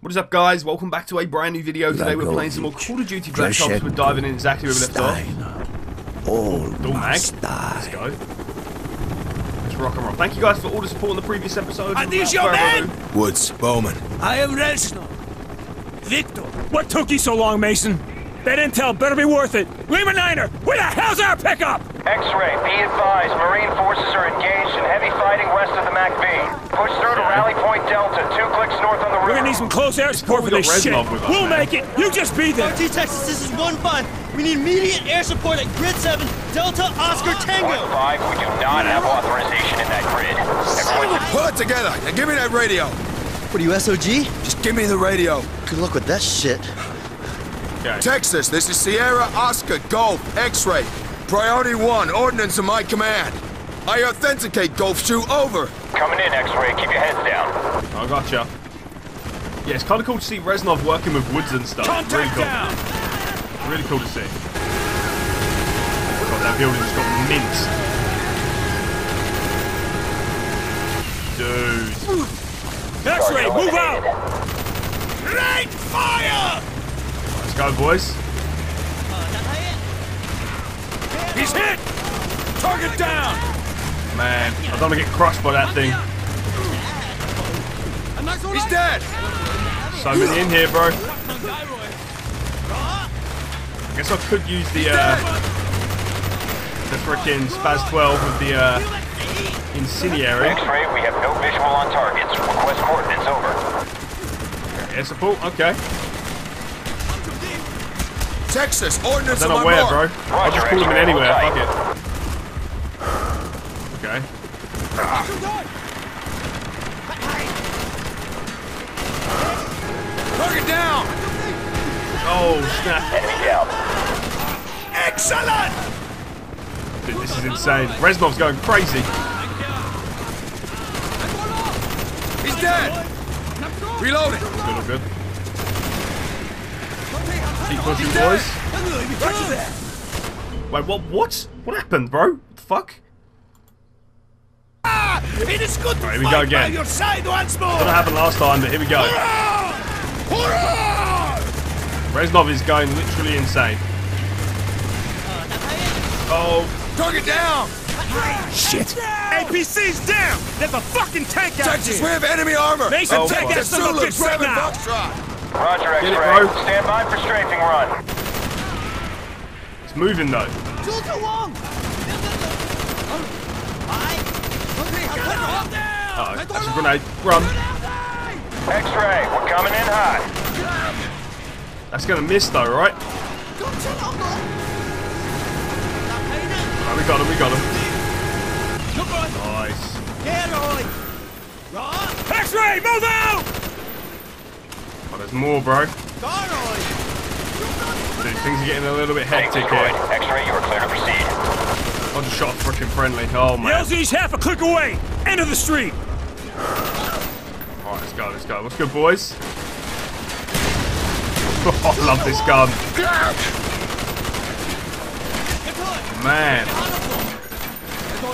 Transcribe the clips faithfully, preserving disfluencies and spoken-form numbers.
What is up, guys? Welcome back to a brand new video. Today we're playing some more Call of Duty Black Ops. We're diving in exactly where we left off. All Let's go. Let's rock and roll. Thank you guys for all the support in the previous episode. And these your men! Woods, Bowman. I am Reznov. Victor. What took you so long, Mason? That intel better be worth it. Weaver Niner, where the hell's our pickup? X-ray, be advised. Marine forces are engaged in heavy fighting west of the MacV. Push through to Rally Point Delta, two clicks north on the road. We're gonna need some close air support for this shit. We'll make it! You just be there! R T Texas, this is one five. We need immediate air support at Grid seven, Delta Oscar Tango! one five, we do not have authorization in that grid. Everyone pull it together and give me that radio! What are you, S O G? Just give me the radio. Good luck with that shit. Okay. Texas, this is Sierra Oscar Golf X-ray. Priority one, ordnance in my command. I authenticate Golf Shoe over. Coming in, X-ray. Keep your heads down. I gotcha. Yeah, it's kind of cool to see Reznov working with Woods and stuff. Contact really cool. Down. Really cool to see. God, that building's got minced. Dude. X-ray, move out! Great fire! Let's go, boys. He's hit! Target down! Man, I don't want to get crushed by that thing. He's dead! So many in here, bro. I guess I could use the, uh... the frickin' SPAS twelve with the, uh... incendiary. X-ray, we have no visual on targets. Request coordinates, over. Air support, okay. Texas, ordnance on my mark. I don't know where, bro. I'll just pull them in anywhere, fuck it. Okay. Target down! Oh, snap. Enemy down. Excellent! Dude, this is insane. Reznov's going crazy. He's dead! Reloaded! Good, all good. Keep pushing, boys. Wait, what? What? What happened, bro? What the fuck? It is good right, here we go again. Your side once more. That's what happened last time, but here we go. Reznov is going literally insane. Oh, target down! Shit! A P C's down! There's a fucking tank out Texas, here! Texas, we have enemy armor! Mason, oh, take that son of a bitch right now! Roger, X-ray. Stand by for strafing run. It's moving though. Uh oh, that's a grenade. Run. X-ray, we're coming in hot. That's gonna miss though, right? Oh, we got him, we got him. Nice. X-ray, move out! Oh, there's more, bro. Dude, things are getting a little bit hectic here. X-ray, you are clear to proceed. I just shot frickin' friendly. Oh man. The L Z's half a click away! End of the street! Alright, let's go, let's go. What's good, boys? Oh, I love this gun. Man.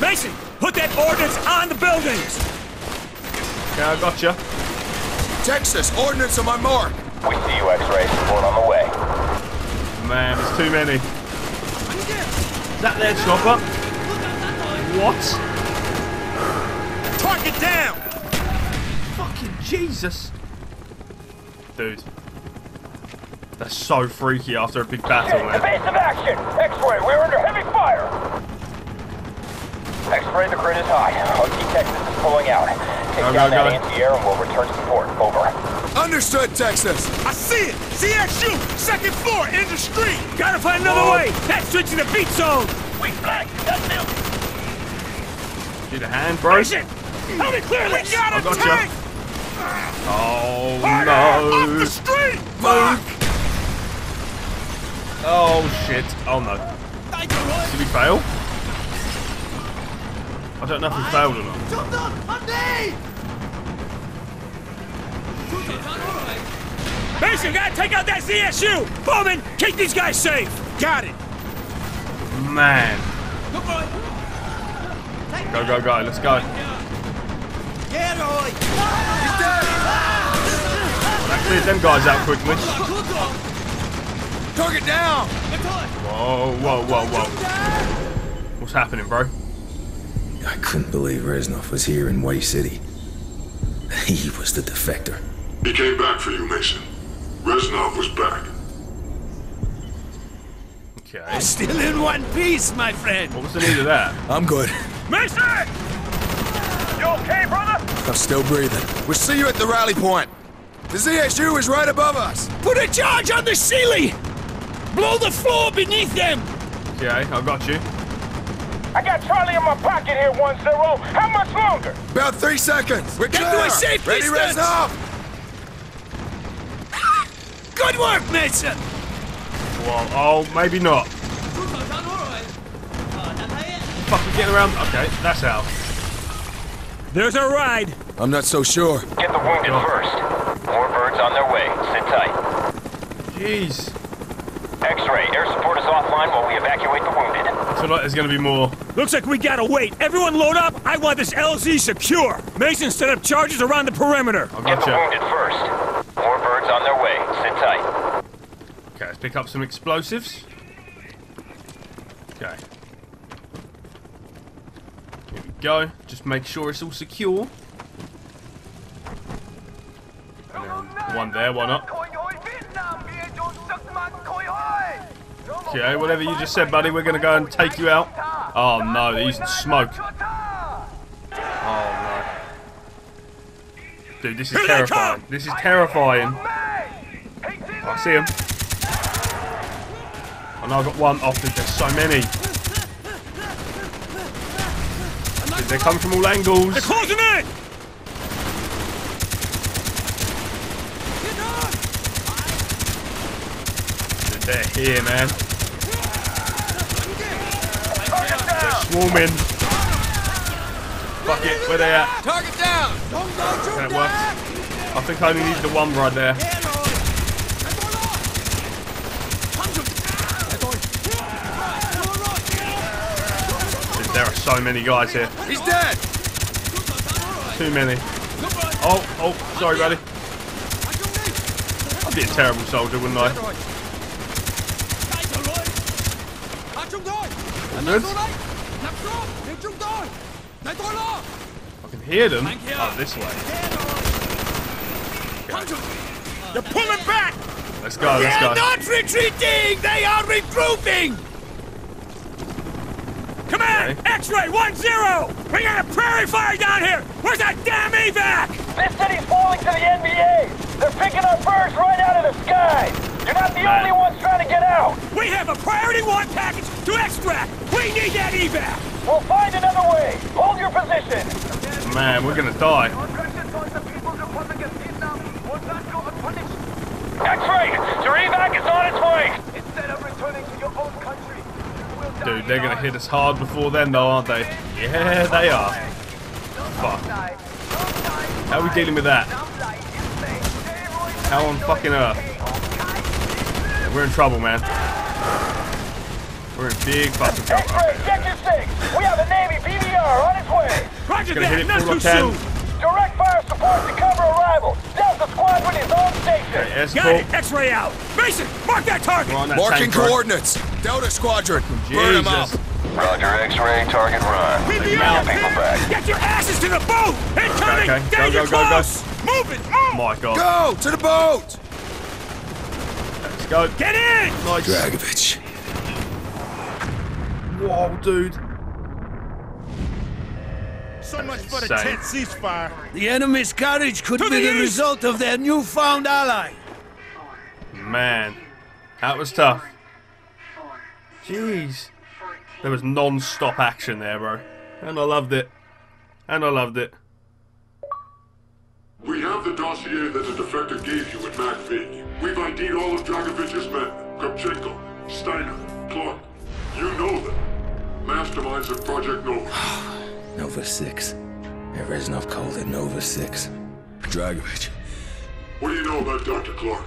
Mason, put that ordnance on the buildings! Yeah, I gotcha. Texas, ordnance on my mark! We see you, X-ray. Support on the way. Man, there's too many. Is that their chopper? What? Target down! Fucking Jesus! Dude. That's so freaky after a big battle, man. Evasive action! X-ray, we're under heavy fire! X-ray, the grid is high. O T Texas is pulling out. Take go, down go, that anti-air and we'll return support. Over. Understood, Texas! I see it! C S U! Second floor, in the street! Gotta find another oh. way! That's switching the beat zone! We flagged! That's him! Get a hand, bro! Help me clear this! We got a gotcha. tank! Oh, Harder, no! Off the street! Fuck! Oh, shit. Oh, no. Did we fail? I don't know if we failed or not. Jumped up on me! Mason, gotta take out that C S U! Bowman, keep these guys safe! Got it! Man. Go, go, go, let's go. He's dead! That cleared them guys out quickly. Target down! Whoa, whoa, whoa, whoa. What's happening, bro? I couldn't believe Reznov was here in Way City. He was the defector. He came back for you, Mason. Reznov was back. Okay. I'm still in one piece, my friend. What was the need of that? I'm good. Mason! You okay, brother? I'm still breathing. We'll see you at the rally point. The Z S U is right above us. Put a charge on the ceiling! Blow the floor beneath them! Okay, I got you. I got Charlie in my pocket here, one zero. How much longer? About three seconds. We're Get clear. To a safe Ready, distance. Reznov! Good work, Mason. Well, oh, maybe not. Fuck, we're getting around. Okay, that's out. There's a ride. I'm not so sure. Get the wounded oh. first. More birds on their way. Sit tight. Jeez. X-ray, air support is offline while we evacuate the wounded. So there's gonna be more. Looks like we gotta wait. Everyone load up! I want this L Z secure! Mason, set up charges around the perimeter! I'll Get gotcha. the wounded first. More birds on their way. Sit tight. Okay, let's pick up some explosives. Okay. Here we go. Just make sure it's all secure. And then one there, why not? Okay, whatever you just said, buddy, we're gonna go and take you out. Oh no, they're using smoke. Oh no. Dude, this is terrifying. This is terrifying. Oh, I see him. I know I've got one off, dude, there's so many. Dude, they're coming from all angles. They're closing in! Dude, they're here, man. Warming. Fuck it, where they at? Target down! That worked. I think I only need the one right there. Dude, there are so many guys here. He's dead! Too many. Oh, oh, sorry, buddy. I'd be a terrible soldier, wouldn't I? Good. I can hear them. Oh, this way. Okay. They're pulling back! Let's go, let's go. They are not retreating! They are regrouping! Command! Okay. X-ray one zero! We got a prairie fire down here! Where's that damn evac? This city's falling to the N B A! They're picking up birds right out of the sky! You're not the Man. only ones trying to get out! We have a priority one package to extract! We need that evac! We'll find another way! Hold your position! Man, we're gonna die. X-ray! Your evac is on its way! Instead of returning to your own country, you will die. Dude, they're gonna hit us hard before then though, aren't they? Yeah, they are. Fuck. How are we dealing with that? How on fucking earth? Yeah, we're in trouble, man. We're in big fucking trouble. X-ray, check your six. We have a Navy B V R on its way. Roger that, not too soon. Direct fire support to cover arrival. Delta squadron is on station. Got it, X-ray out. Mason, mark that target. Marking coordinates. Delta squadron. Burn them up. Roger, X-ray, target run. B V R, people back. Get your asses to the boat. Incoming. Danger close. Move it, move. My God. Go to the boat. Let's go. Get in. Nice. Dragovich. Whoa, dude. So much for the tent ceasefire. The enemy's courage could be the result of their newfound ally. Man, that was tough. Jeez. There was non-stop action there, bro. And I loved it. And I loved it. We have the dossier that the defector gave you at MacV. We've I D'd all of Dragovich's men. Kravchenko, Steiner, Clark. You know them. Masterminds of Project Nova. Nova six. Reznov called it Nova six. Dragovich. What do you know about Doctor Clark?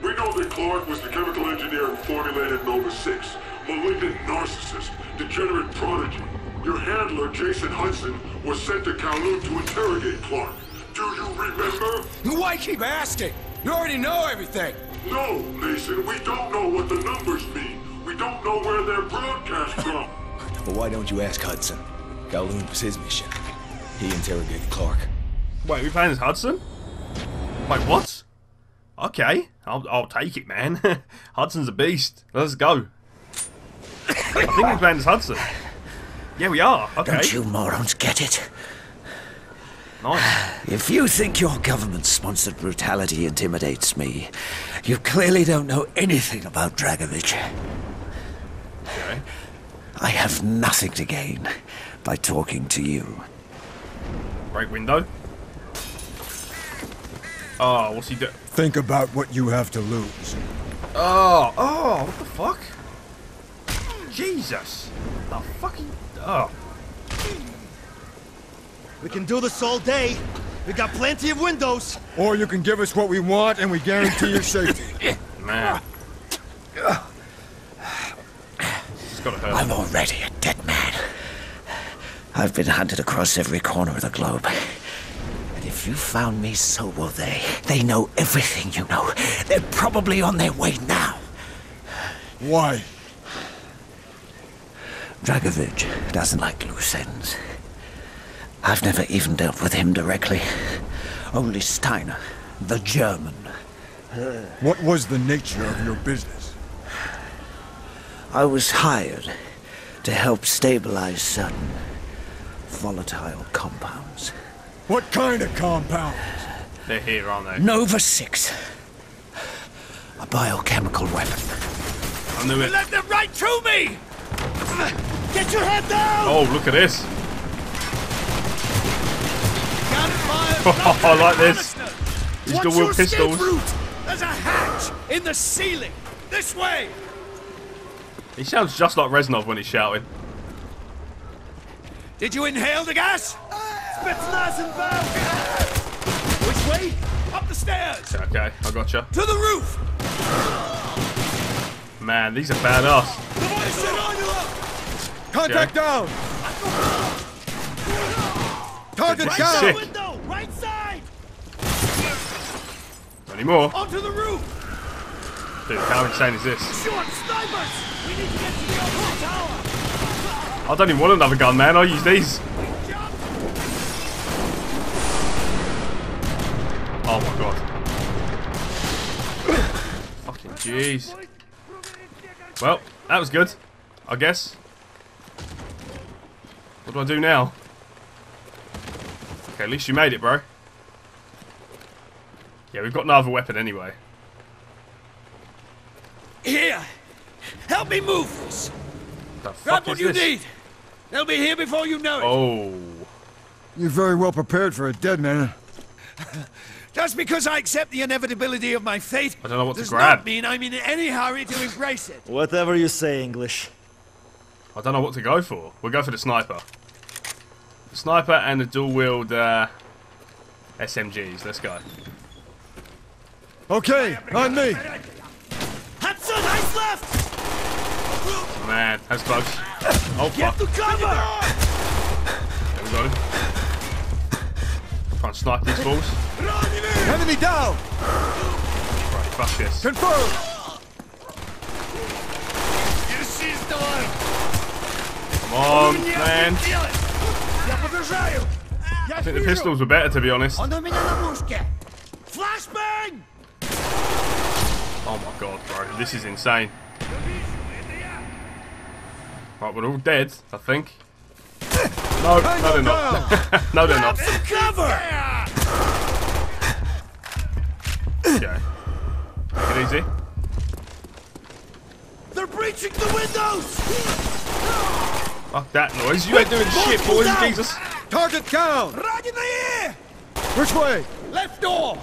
We know that Clark was the chemical engineer who formulated Nova six. Malignant narcissist. Degenerate prodigy. Your handler, Jason Hudson, was sent to Kowloon to interrogate Clark. Do you remember? Why keep asking? You already know everything. No, Mason, we don't know what the numbers mean. We don't know where they're broadcast from. Well, why don't you ask Hudson? Kowloon was his mission. He interrogated Clark. Wait, we playing as Hudson? Wait, what? Okay, I'll, I'll take it, man. Hudson's a beast. Let's go. I think we're playing as Hudson. Yeah, we are. Okay. Don't you morons get it? Nice. If you think your government-sponsored brutality intimidates me, you clearly don't know anything about Dragovich. Okay. I have nothing to gain by talking to you. Break window. Oh, what's he do? Think about what you have to lose. Oh, oh, what the fuck? Jesus. The fucking... Oh. We can do this all day. We got plenty of windows. Or you can give us what we want and we guarantee your safety. Man. It's gotta hurt. I'm already a dead man. I've been hunted across every corner of the globe. And if you found me, so will they. They know everything you know. They're probably on their way now. Why? Dragovich doesn't like loose ends. I've never even dealt with him directly. Only Steiner, the German. What was the nature of your business? I was hired to help stabilize certain volatile compounds. What kind of compounds? They're here, aren't they? Nova six. A biochemical weapon. I knew it. Let them right through me! Get your head down! Oh, look at this. Oh, I like this. He's got real pistols. There's a hatch in the ceiling. This way. He sounds just like Reznov when he's shouting. Did you inhale the gas? Spits nice and bad. Which way? Up the stairs. Okay, I gotcha. To the roof. Man, these are badass. The voice said, "On you up." Contact okay. down. Target right down. Sick. Right side. Any more? Onto the roof. Dude, how insane is this? Short snipers. We need to get to the open tower. I don't even want another gun, man. I'll use these. Oh my god. Fucking jeez. Well, that was good, I guess. What do I do now? Okay, at least you made it, bro. Yeah, we've got no other weapon anyway. Here! Help me move this! The fuck Grab what you this? need! They'll be here before you know it! Oh. You're very well prepared for a dead man. Just because I accept the inevitability of my fate... I don't know what to grab. ...does not mean I'm in any hurry to embrace it. Whatever you say, English. I don't know what to go for. We'll go for the sniper. Sniper and the dual-wield uh, S M Gs. Let's go. Okay, on me. Hudson, ice left. Man, that's close. Oh fuck! Get the cover. There we go. Try and snipe these balls. Enemy down. Right, fuck this. Confirmed. Come on, man. I think the pistols were better, to be honest. Oh my god, bro. This is insane. Right, we're all dead, I think. No, no they're not. No, they're not. Okay. Take it easy. They're breaching the windows! Fuck that noise. You ain't doing shit, boys. Jesus. Target down. Right in the air. Which way? Left door.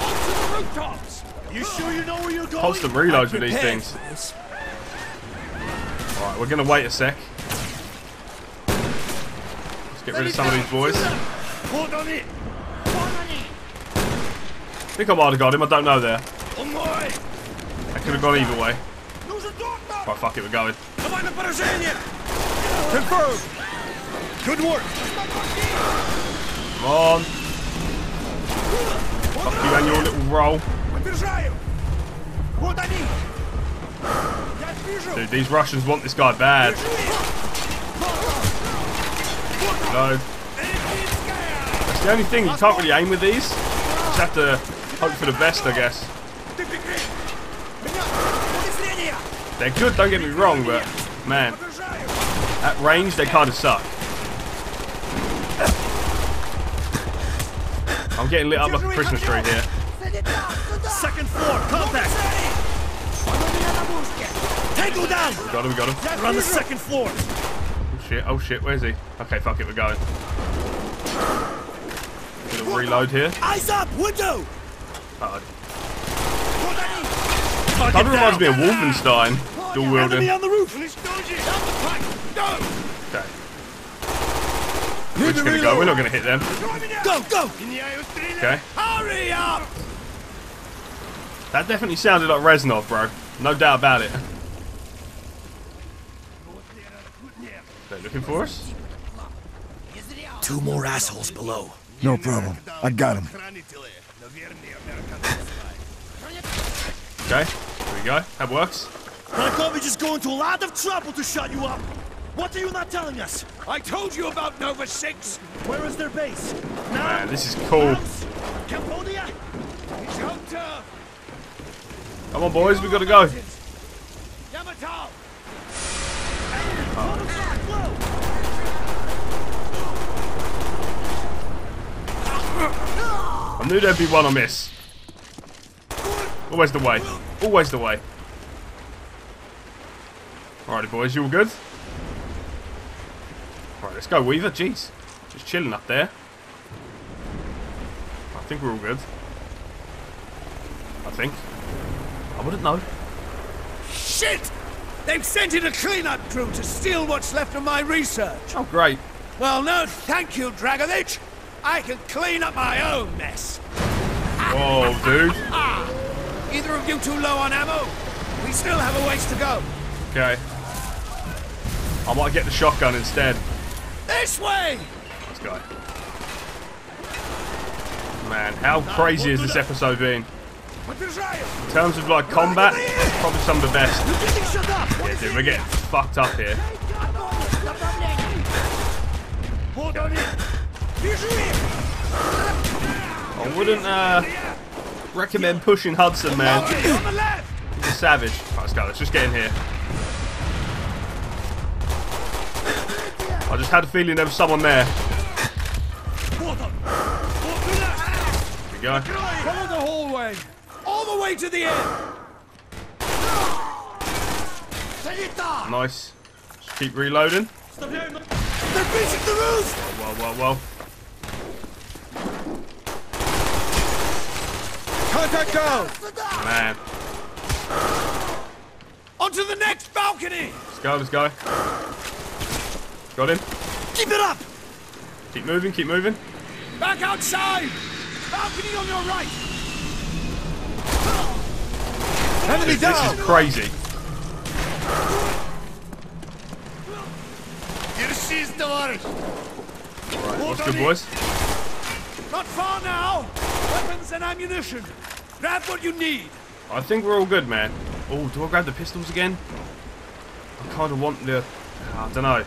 Onto the rooftops. You sure you know where you're going? Constant reloads with these things. Alright, we're going to wait a sec. Let's get rid of some of these boys. I think I might have got him. I don't know there. That could have gone either way. Alright, fuck it. We're going. Confirm. Good work. Come on. Fuck you and your little bro. Dude, these Russians want this guy bad. No. That's the only thing, you can't really aim with these. Just have to hope for the best, I guess. They're good, don't get me wrong, but man, at range they kind of suck. I'm getting lit up like a Christmas tree here. Second floor, contact! Tango down! We got him, we got him. We're on the second floor! Oh shit, oh shit, where's he? Okay, fuck it, we're going. Gonna reload here. Eyes up, window! God. That reminds me of Wolfenstein. Dual wielding. Okay. We're just gonna go, we're not gonna hit them. Go, go! Okay. Hurry up! That definitely sounded like Reznov, bro. No doubt about it. They're looking for us? Two more assholes below. No problem. I got him. Okay, here we go. That works. Dragovich is going to a lot of trouble to shut you up. What are you not telling us? I told you about Nova six. Where is their base? Now, man, this is cool. Cambodia? Come on, boys, we gotta go. Oh. I knew there'd be one I miss. Always the way. Always the way. Alrighty, boys, you all good? Alright, let's go, Weaver. Jeez. Just chilling up there. I think we're all good. I think. I wouldn't know. Shit! They've sent in a cleanup crew to steal what's left of my research. Oh, great. Well, no, thank you, Dragovich. I can clean up my own mess. Whoa, dude. Ah, either of you too low on ammo? We still have a ways to go. Okay. I might get the shotgun instead. This way! Let's go. Man, how crazy is this episode been? In terms of like combat, probably some of the best. Yeah, dude, we're getting fucked up here. I wouldn't uh, recommend pushing Hudson, man. He's a savage. Right, let's go. Let's just get in here. I just had a feeling there was someone there. Here we go. Follow the hallway. All the way to the end. Nice. Just keep reloading. They're breaching the roof. Whoa, whoa, whoa. Contact go. Man. Onto the next balcony. Let's go, let's go. Got him. Keep it up. Keep moving, keep moving. Back outside. Balcony on your right. Enemy down. This is crazy. Alright, what's good, boys? Not far now. Weapons and ammunition. Grab what you need. I think we're all good, man. Oh, do I grab the pistols again? I kind of want the... I don't know. I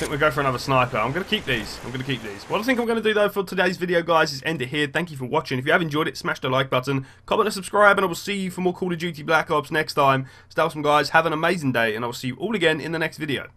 think we'll go for another sniper. I'm going to keep these. I'm going to keep these. What I think I'm going to do, though, for today's video, guys, is end it here. Thank you for watching. If you have enjoyed it, smash the like button, comment and subscribe, and I will see you for more Call of Duty Black Ops next time. Stay awesome, guys. Have an amazing day, and I will see you all again in the next video.